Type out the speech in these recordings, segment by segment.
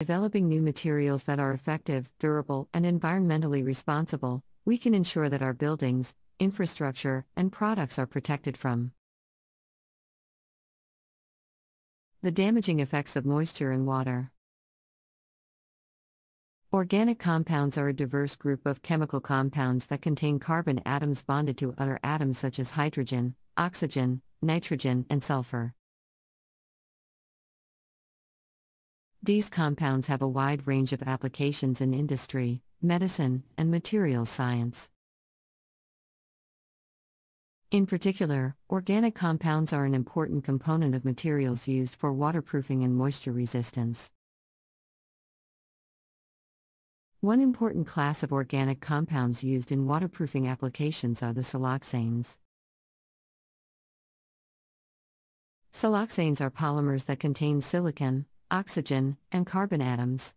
Developing new materials that are effective, durable, and environmentally responsible, we can ensure that our buildings, infrastructure, and products are protected from the damaging effects of moisture and water. Organic compounds are a diverse group of chemical compounds that contain carbon atoms bonded to other atoms such as hydrogen, oxygen, nitrogen, and sulfur. These compounds have a wide range of applications in industry, medicine, and materials science. In particular, organic compounds are an important component of materials used for waterproofing and moisture resistance. One important class of organic compounds used in waterproofing applications are the siloxanes. Siloxanes are polymers that contain silicon, oxygen, and carbon atoms.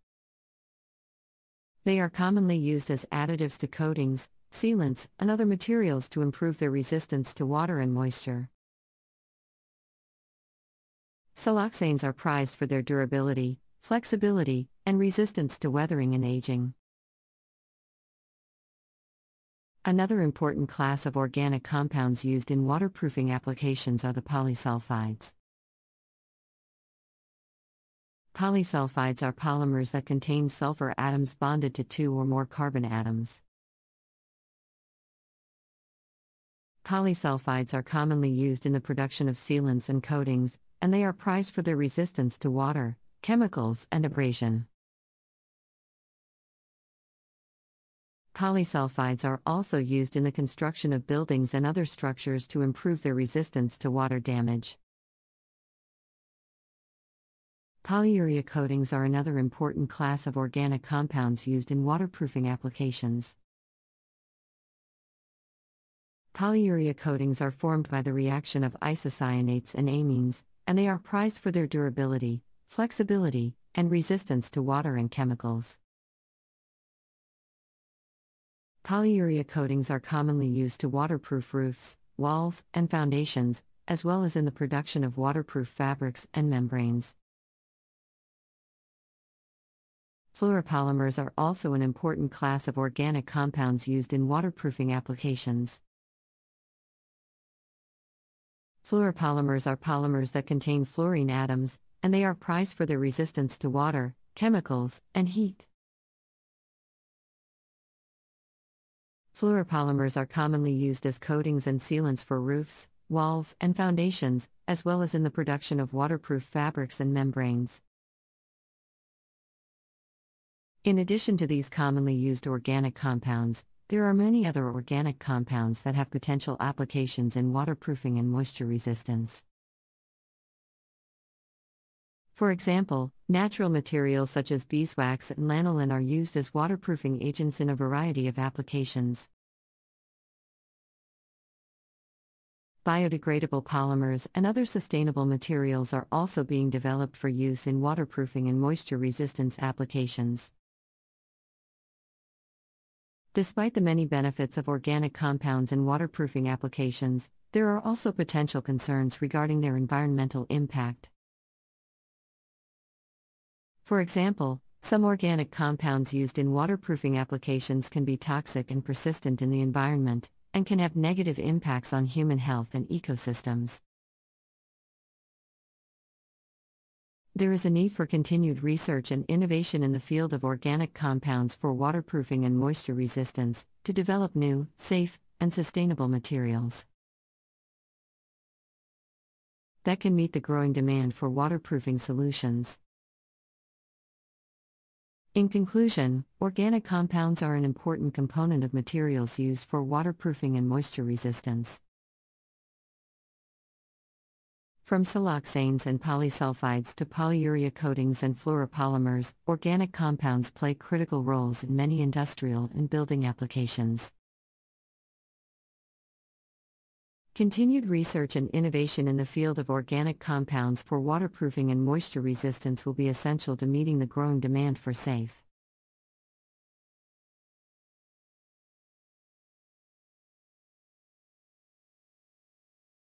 They are commonly used as additives to coatings, sealants, and other materials to improve their resistance to water and moisture. Siloxanes are prized for their durability, flexibility, and resistance to weathering and aging. Another important class of organic compounds used in waterproofing applications are the polysulfides. Polysulfides are polymers that contain sulfur atoms bonded to two or more carbon atoms. Polysulfides are commonly used in the production of sealants and coatings, and they are prized for their resistance to water, chemicals, and abrasion. Polysulfides are also used in the construction of buildings and other structures to improve their resistance to water damage. Polyurea coatings are another important class of organic compounds used in waterproofing applications. Polyurea coatings are formed by the reaction of isocyanates and amines, and they are prized for their durability, flexibility, and resistance to water and chemicals. Polyurea coatings are commonly used to waterproof roofs, walls, and foundations, as well as in the production of waterproof fabrics and membranes. Fluoropolymers are also an important class of organic compounds used in waterproofing applications. Fluoropolymers are polymers that contain fluorine atoms, and they are prized for their resistance to water, chemicals, and heat. Fluoropolymers are commonly used as coatings and sealants for roofs, walls, and foundations, as well as in the production of waterproof fabrics and membranes. In addition to these commonly used organic compounds, there are many other organic compounds that have potential applications in waterproofing and moisture resistance. For example, natural materials such as beeswax and lanolin are used as waterproofing agents in a variety of applications. Biodegradable polymers and other sustainable materials are also being developed for use in waterproofing and moisture resistance applications. Despite the many benefits of organic compounds in waterproofing applications, there are also potential concerns regarding their environmental impact. For example, some organic compounds used in waterproofing applications can be toxic and persistent in the environment, and can have negative impacts on human health and ecosystems. There is a need for continued research and innovation in the field of organic compounds for waterproofing and moisture resistance to develop new, safe, and sustainable materials that can meet the growing demand for waterproofing solutions. In conclusion, organic compounds are an important component of materials used for waterproofing and moisture resistance. From siloxanes and polysulfides to polyurea coatings and fluoropolymers, organic compounds play critical roles in many industrial and building applications. Continued research and innovation in the field of organic compounds for waterproofing and moisture resistance will be essential to meeting the growing demand for safe